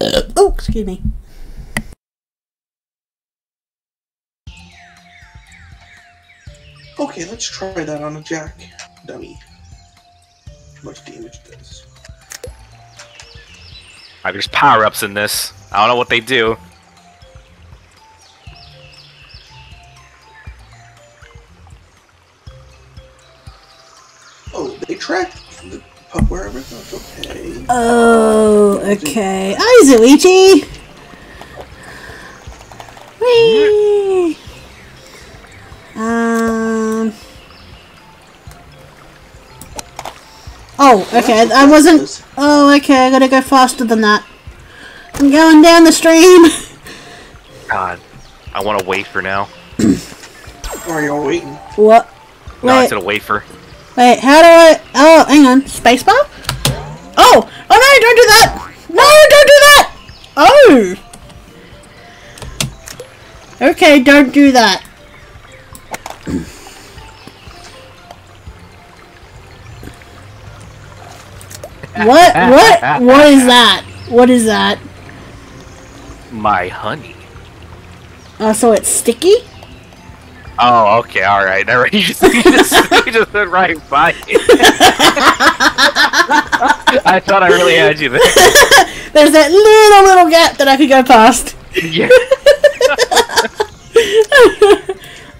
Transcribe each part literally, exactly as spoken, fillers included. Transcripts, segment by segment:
Oh, excuse me. Okay, let's try that on a jack dummy. How much damage does? Alright, there's power-ups in this. I don't know what they do. Oh, they tracked the pup wherever it goes. Okay. Oh, okay. Hi, Zuichi! Whee! Um. Oh, okay. I wasn't. Oh, okay. I gotta go faster than that. I'm going down the stream. God, I want a wafer now. Are you all waiting? What? No, wait. I said a wafer. Wait, how do I? Oh, hang on. Spacebar? Oh! Oh no! Don't do that! No! Don't do that! Oh. Okay, don't do that. What? What? What is that? What is that? My honey. Oh, so it's sticky? Oh, okay, alright. You just, you just, you just went right by it. I thought I really had you there. There's that little, little gap that I could go past. Yeah.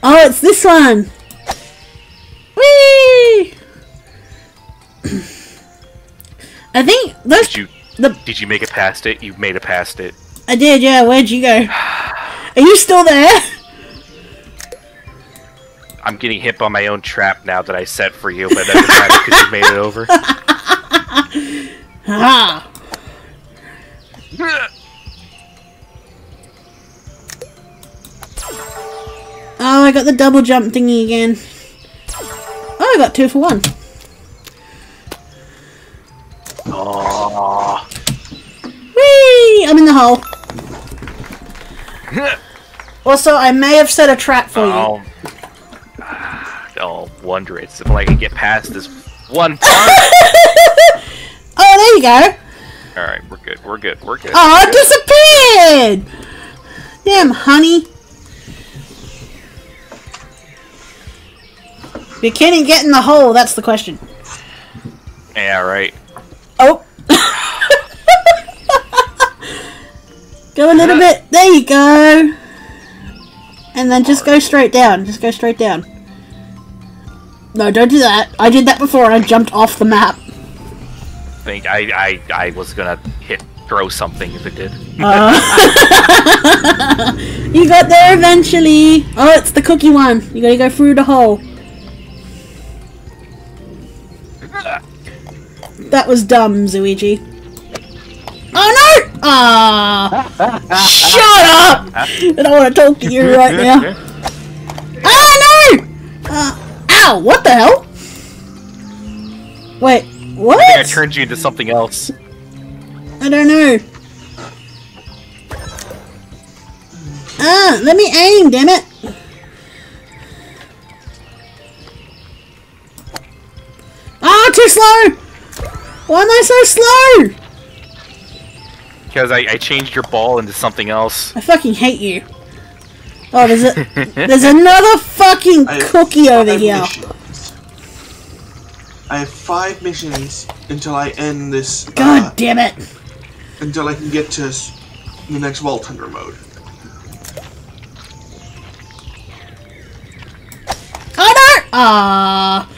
Oh, it's this one. Whee! I think those. Did you, the, did you make it past it? You made it past it. I did, yeah. Where'd you go? Are you still there? I'm getting hit by my own trap now that I set for you, but that's not because you made it over. Ah. Oh, I got the double jump thingy again. Oh, I got two for one. Oh. Whee! I'm in the hole. Also, I may have set a trap for oh. you. Oh, wonder it's if I can get past this one part. Oh, there you go. Alright, we're good, we're good, we're good. Oh, it disappeared! Damn, honey. You can't get in the hole, that's the question. Yeah, right. Oh! Go a little bit. There you go. And then just go straight down. Just go straight down. No, don't do that. I did that before and I jumped off the map. I think I, I, I was gonna hit throw something if it did. uh. You got there eventually. Oh, it's the cookie one. You gotta go through the hole. That was dumb, Zuichi. Oh no! Ah! Shut up! I don't want to talk to you right now. Oh no! Uh, ow! What the hell? Wait, what? I think I turned you into something else. I don't know. Ah! Let me aim, damn it! Ah! Too slow! Why am I so slow? Because I, I changed your ball into something else. I fucking hate you. Oh, there's a there's another fucking cookie over here. Missions. I have five missions until I end this. God uh, damn it! Until I can get to the next Vault Hunter mode. Oh no! Ah.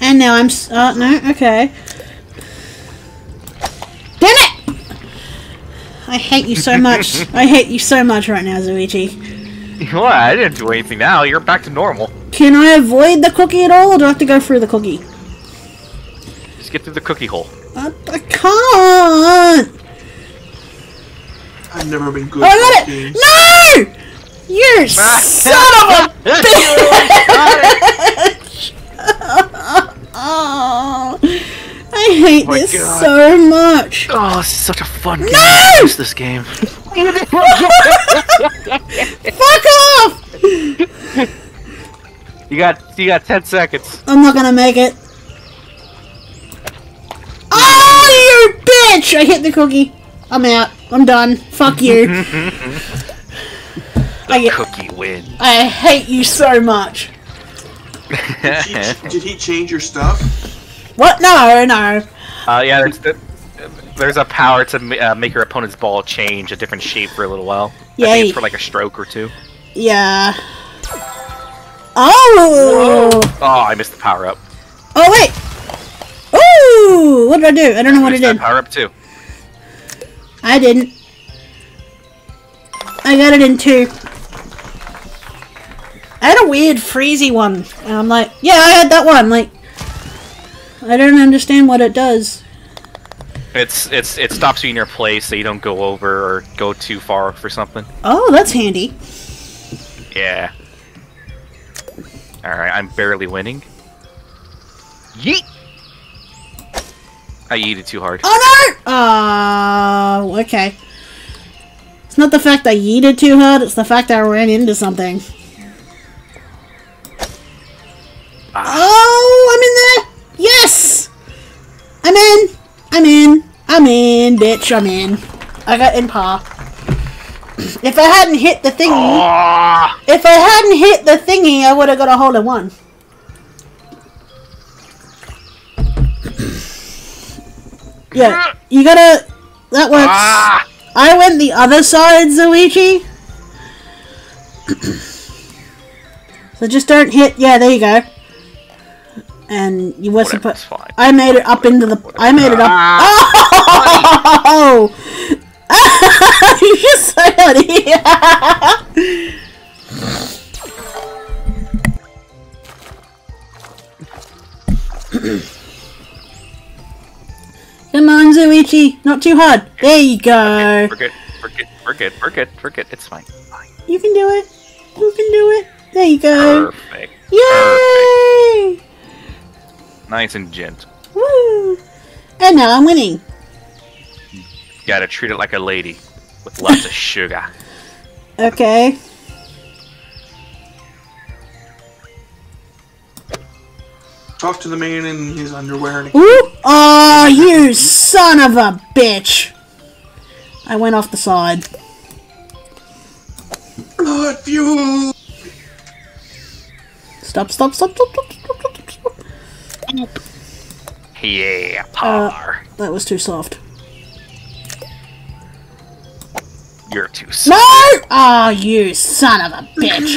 And now I'm. Uh, no. Okay. I hate you so much. I hate you so much right now, Zuichi. Well, I didn't do anything now. You're back to normal. Can I avoid the cookie at all, or do I have to go through the cookie? Just get through the cookie hole. I, I can't! I've never been good oh, at this game. No! You son of a bitch! Oh, I hate oh this God. so much. Oh, this is such a fun no! game. I miss this game. Fuck off! You got, you got ten seconds. I'm not gonna make it. Oh, you bitch! I hit the cookie. I'm out. I'm done. Fuck you. The I get, cookie wins. I hate you so much. did, he, did he change your stuff? What? No, no. Uh, yeah, there's, there's a power to uh, make your opponent's ball change a different shape for a little while. Yeah. I think it's for like a stroke or two. Yeah. Oh! Whoa. Oh, I missed the power up. Oh, wait! Ooh! What did I do? I don't know I what I did. Power up too. I didn't. I got it in two. I had a weird freezy one. And I'm like, yeah, I had that one. Like, I don't understand what it does. It's it's it stops you in your place so you don't go over or go too far for something. Oh, that's handy. Yeah. Alright, I'm barely winning. Yeet! I yeeted too hard. Oh no! Oh, uh, okay. It's not the fact I yeeted too hard, it's the fact I ran into something. Ah. Oh, I'm in there! Yes! I'm in! I'm in! I'm in, bitch, I'm in. I got in par. If I hadn't hit the thingy... Oh. If I hadn't hit the thingy, I would have got a hole in one. Yeah, you gotta... That works. Ah. I went the other side, Zuichi. So just don't hit... Yeah, there you go. And you were supposed... I made it up whatever, into the... Whatever. I made it up... Ah. Oh! You're just so nutty. Come on, Zuichi. Not too hard. Good. There you go. We're good. We're good. We're good. We're good. We're good. It's fine. Fine. You can do it. You can do it. There you go. Perfect. Yay! Perfect. Nice and gentle. Woo! And now I'm winning. Gotta treat it like a lady with lots of sugar. Okay. Talk to the man in his underwear. And ooh! Oh, you son of a bitch! I went off the side. Blood fuel! Stop, stop, stop, stop, stop, stop, stop, stop. Yeah, par. Uh, that was too soft. You're too smart. No! Oh, you son of a bitch.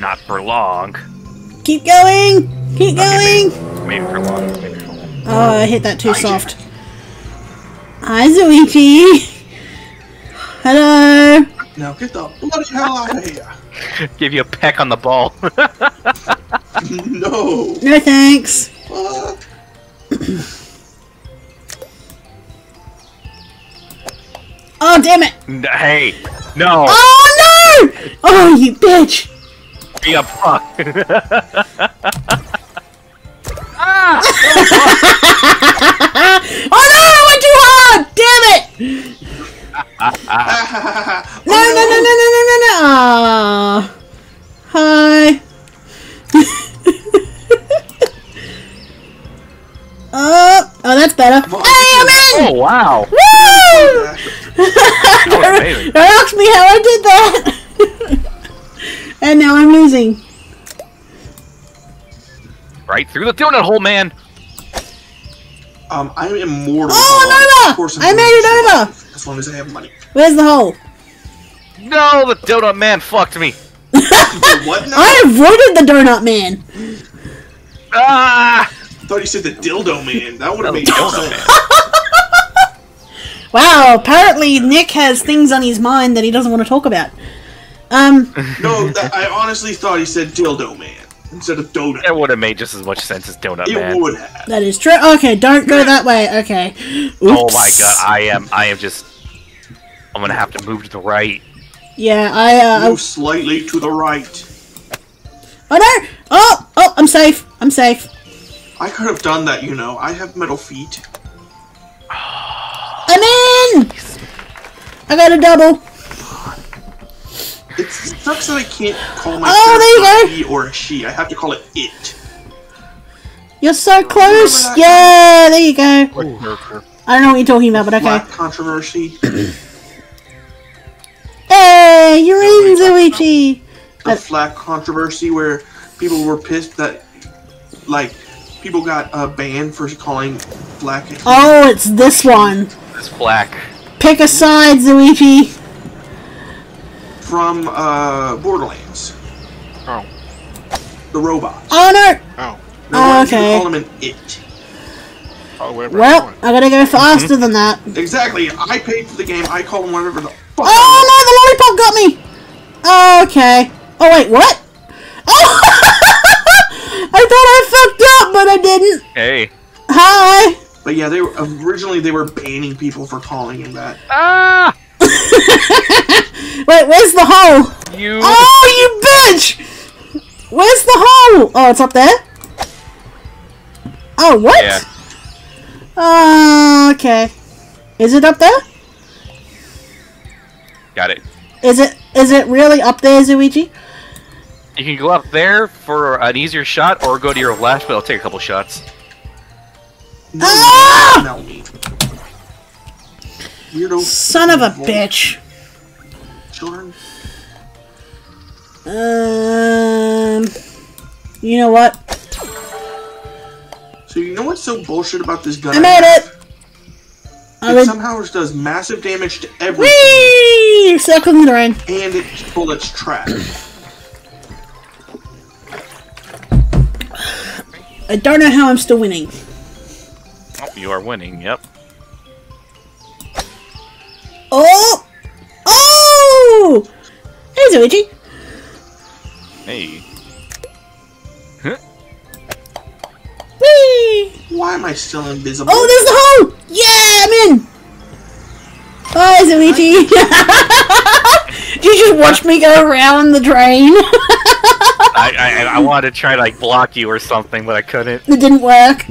Not for long. Keep going. Keep okay, going. Maybe, maybe for long. Maybe for long. Oh, I hit that too I soft. Did. Hi, Zuichi. Hello. Now get the bloody hell out of here. Give you a peck on the ball. No. No thanks. Oh, damn it! Hey! No! Oh, no! Oh, you bitch! Be a fuck! Ah! Oh, no! I went too hard! Damn it! No, no, no, no, no, no, no, no! Oh. Hi. Oh, oh, that's better. Hey, I'm in! Oh, wow! Woo! Don't ask me how I did that! And now I'm losing. Right through the donut hole, man! Um, I'm immortal. Oh, I'm over! I made it over! As long as I have money. Where's the hole? No, the donut man fucked me! What now? I avoided the donut man! Ah! I thought you said the dildo man. That would have made dildo man. Wow, apparently Nick has things on his mind that he doesn't want to talk about. Um, no, that, I honestly thought he said dildo man. instead of Donut. That would have made just as much sense as Donut it Man. It would have. That is true. Okay, don't go that way. Okay. Oops. Oh my god, I am. I am just. I'm gonna have to move to the right. Yeah, I. Uh, move I... slightly to the right. Oh no! Oh, oh! I'm safe. I'm safe. I could have done that, you know. I have metal feet. I'm in. I got a double. It sucks that I can't call myself oh, a he or a she. I have to call it it. You're so close. Yeah, there you go. Ooh. I don't know what you're talking about, but okay. Black controversy. Hey, you're in, Zuichi! The flat controversy where people were pissed that, like, people got uh, banned for calling black. Oh, it's this one. It's black. Pick a side, Zuichi. From uh, Borderlands. Oh. The robot. Oh no! Oh. No, oh okay. Call him an it. Oh, well, I gotta go faster mm-hmm. than that. Exactly. I paid for the game. I call him whatever the fuck. Oh no! The lollipop got me. Okay. Oh wait, what? Oh! I thought I fucked up, but I didn't. Hey. Hi. But yeah, they were originally they were banning people for calling him that. Ah. Wait, where's the hole? You. Oh, you bitch! Where's the hole? Oh, it's up there? Oh, what? Yeah. Uh, okay. Is it up there? Got it. Is it is it really up there, Zuichi? You can go up there for an easier shot, or go to your left, but it'll take a couple shots. No, ah! No. Weirdo. Son of a bitch. Um, you know what? So you know what's so bullshit about this gun? I made it. It would... somehow just does massive damage to everything. Whee! Circle in the rain. And its bullets trap. I don't know how I'm still winning. Oh, you are winning. Yep. Oh. Oh! Hey, Zuichi! Hey. Huh? Whee! Why am I still invisible? Oh, there's the hole! Yeah, I'm in! Bye, Zuichi! Did you just watch me go around the drain? I, I, I wanted to try to, like, block you or something, but I couldn't. It didn't work.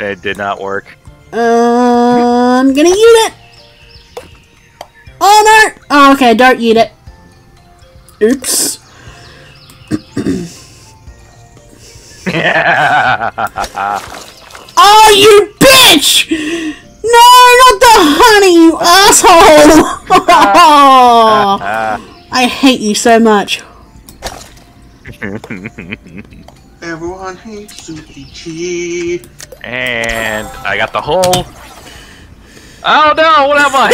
It did not work. Uh, I'm gonna eat it! Oh no! Oh, okay, don't eat it. Oops. Oh, you bitch! No, not the honey, you asshole! I hate you so much. Everyone hates Zuichi. And I got the hole. Oh no! What am I?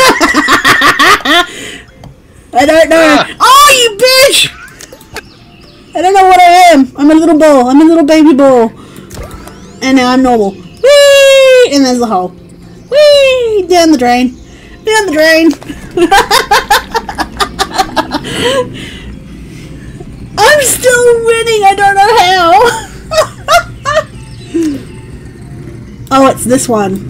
I don't know. Uh. Oh, you bitch! I don't know what I am. I'm a little ball. I'm a little baby ball. And now I'm normal. Whee! And there's the hole. Whee! Down the drain. Down the drain. I'm still winning. I don't know how. Oh, it's this one.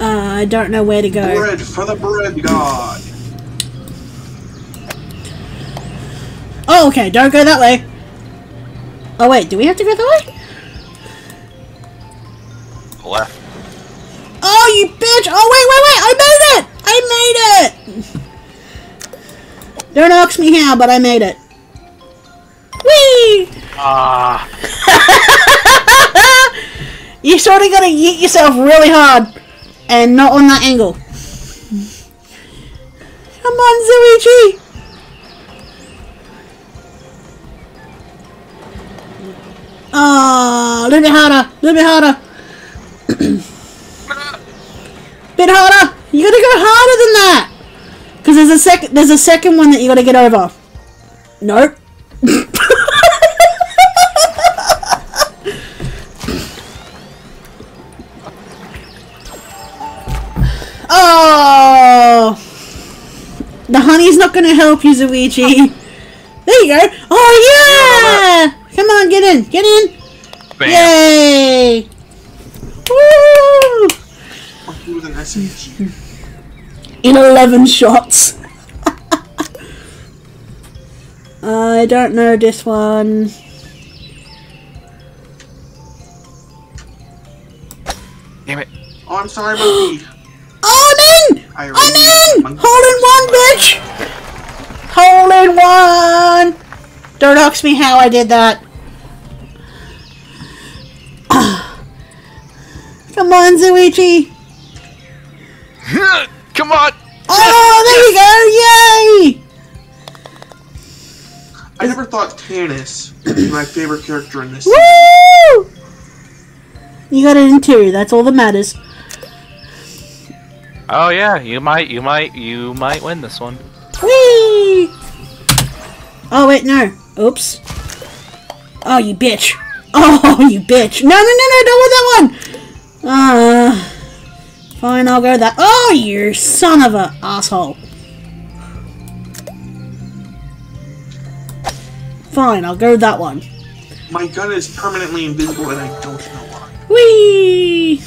Uh, I don't know where to go. Bread for the bread god. Oh, okay. Don't go that way. Oh, wait. Do we have to go that way? Left. Oh, you bitch. Oh, wait, wait, wait. I made it. I made it. Don't ask me how, but I made it. Whee! Ah. You sort of got to yeet yourself really hard. And not on that angle. Come on, Zuichi! Ah, oh, a little bit harder, a little bit harder. Bit harder. You gotta go harder than that. Cause there's a second, there's a second one that you gotta get over. Nope. Oh, the honey's not going to help you, Zuichi. There you go. in! Get in! Bam. Yay! Woo! With an S M G. In eleven shots. I don't know this one. Damn it! Oh, I'm sorry, monkey. Oh no! Oh no! Hole in one, bitch! Hole in one! Don't ask me how I did that. Come on, Zuichi! Come on! Oh, there you go! Yay! I never thought Tannis would be my favorite character in this. Woo! You got it in two. That's all that matters. Oh yeah, you might, you might, you might win this one. Whee! Oh wait, no. Oops. Oh, you bitch. Oh, you bitch. No, no, no, no, don't want that one! Uh, fine, I'll go that- Oh, you son of a asshole. Fine, I'll go that one. My gun is permanently invisible and I don't know why. Whee!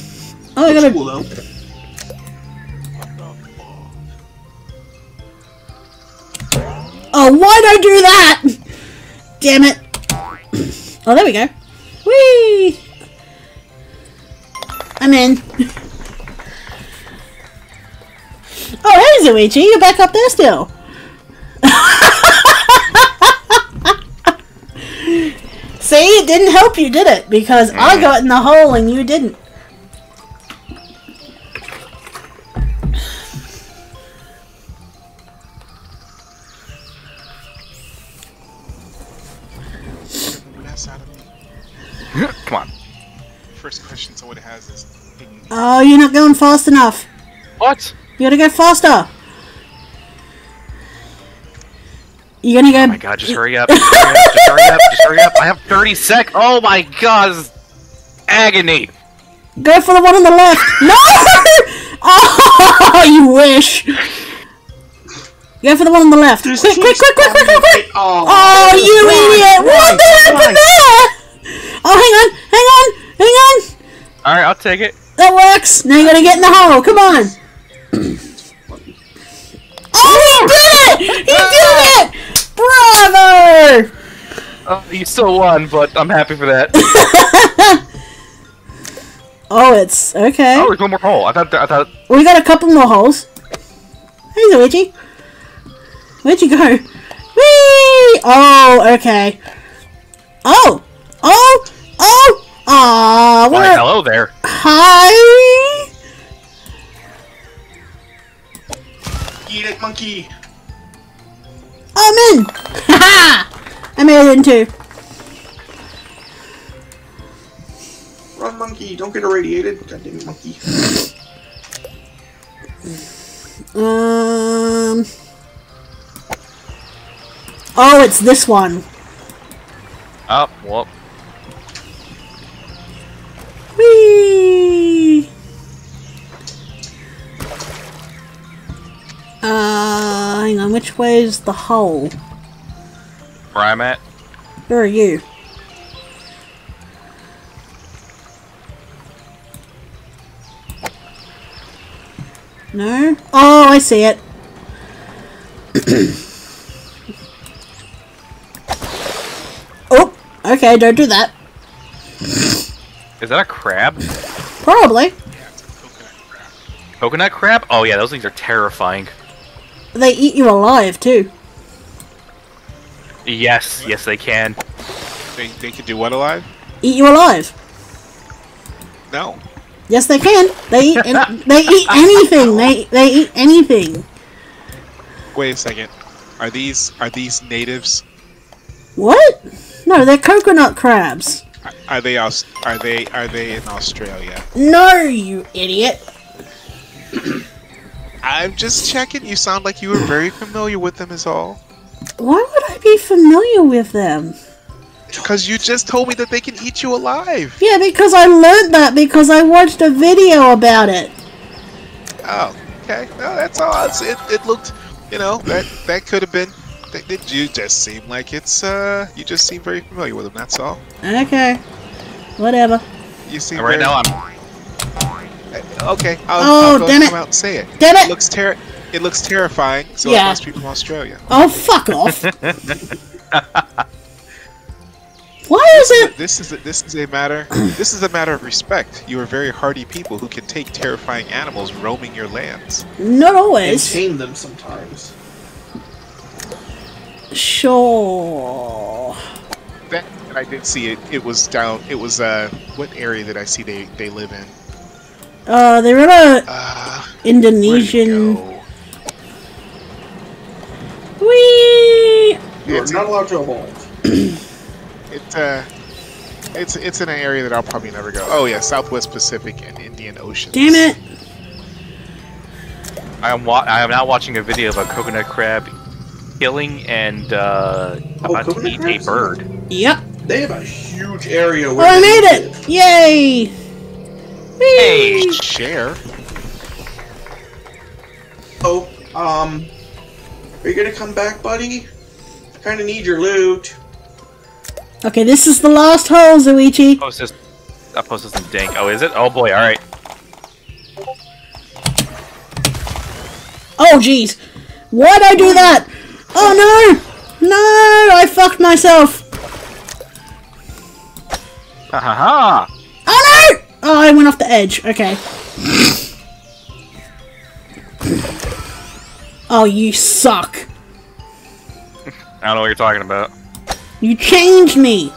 Oh, I gotta- cool, though. Oh, why'd I do that? Damn it. Oh, there we go. Whee! I'm in. Oh, hey, Zuichi, you're back up there still. See, it didn't help you, did it? Because I got in the hole and you didn't. Oh, you're not going fast enough. What? You gotta go faster. You're gonna go. Oh my god, just hurry up. Just hurry up. Just hurry up. Just hurry up. I have thirty seconds. Oh my god. This is agony. Go for the one on the left. No! Oh, you wish. Go for the one on the left. Quick, quick, quick, quick, quick, quick, quick. Oh, oh you idiot. Why, what the happened there? Oh, hang on. Hang on. Hang on. Alright, I'll take it. That works! Now you gotta get in the hole, come on! Oh, he did it! He did it! Bravo! Oh, you still won, but I'm happy for that. Oh, it's... okay. Oh, there's one more hole. I thought... I thought... We got a couple more holes. Hey, Luigi. Where'd you go? Whee! Oh, okay. Oh! Oh! Oh! Aww, what? Hi, hello there. Hi. Eat it, monkey. Oh, I'm in. Ha! I made it in too. Run, monkey! Don't get irradiated. Goddamn monkey. um. Oh, it's this one. Up, oh, whoop. Whee! Uh, hang on, which way is the hole? Where I'm at? Where are you? No? Oh, I see it. Oh, okay, don't do that. Is that a crab? Probably. Yeah, it's a coconut crab. Coconut crab? Oh yeah, those things are terrifying. They eat you alive too. Yes, what? Yes they can. They they can do what alive? Eat you alive. No. Yes they can. They eat any, they eat anything. They they eat anything. Wait a second. Are these are these natives? What? No, they're coconut crabs. Are they are they are they in Australia? No, you idiot! I'm just checking. You sound like you were very familiar with them, is all. Why would I be familiar with them? Because you just told me that they can eat you alive. Yeah, because I learned that because I watched a video about it. Oh, okay. No, that's all. It it looked, you know, that that could have been Did you just seem like it's, uh, you just seem very familiar with him, that's all. Okay. Whatever. You seem very... Right now I'm... Okay, I'll, oh, I'll damn go it. come out and say it. Damn it! It looks, ter it looks terrifying, so yeah. It must be from Australia. Oh, fuck off! Why is it? This is a, this is a matter. This is a matter of respect. You are very hardy people who can take terrifying animals roaming your lands. Not always. And tame them sometimes. Sure. That, and I did see it. It was down. It was uh. What area did I see they they live in? Uh, they're in a uh, Indonesian. Wee. You're not allowed to evolve. It, uh, it's it's in an area that I'll probably never go. Oh yeah, Southwest Pacific and Indian Ocean. Damn it! I am wa I am now watching a video of a coconut crab killing and uh, oh, about to eat crabs? a bird. Yep. They have a huge area. Where oh, I made it! Live. Yay! Whee! Hey, share. Oh, um, are you gonna come back, buddy? I kind of need your loot. Okay, this is the last hole, Zuichi. Post this. I posted some dank. Oh, is it? Oh boy! All right. Oh jeez, why'd I do that? Oh no! No! I fucked myself. Ha ha ha! Oh no! Oh, I went off the edge. Okay. Oh, you suck. I don't know what you're talking about. You changed me!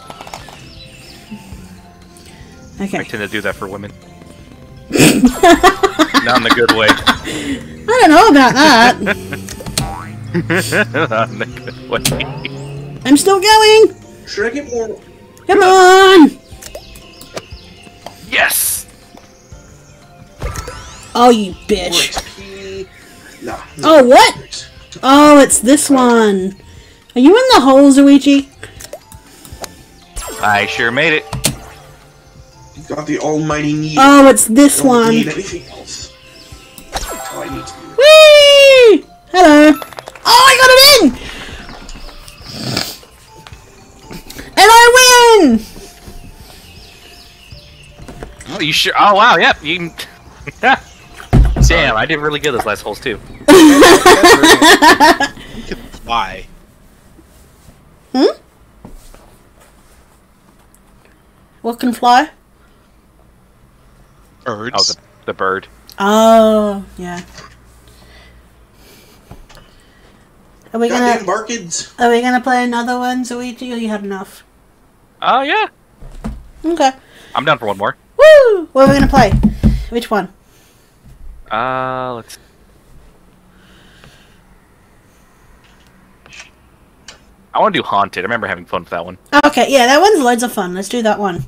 Okay. I tend to do that for women. Not in the good way. I don't know about that. Not in the good way. I'm still going! Should I get more? Come on! Yes! Oh, you bitch. No, no, oh, what? Oh, it's this one. Are you in the hole, Zuichi? I sure made it. You got the almighty need. Oh, it's this Don't one. Need anything else. That's all I need to do. Whee! Hello. Oh, I got it in! And I win! Oh, you sure? Oh, wow, yep. You... Damn, I did really good those last holes, too. You can fly. Hmm? What can fly? Birds. Oh, the, the bird. Oh, yeah. Are we Goddamn gonna markets. Are we gonna play another one, Zuichi, or you had enough? Oh, uh, yeah. Okay. I'm down for one more. Woo! What are we gonna play? Which one? Uh, let's see. I want to do Haunted. I remember having fun with that one. Okay, yeah, that one's loads of fun. Let's do that one.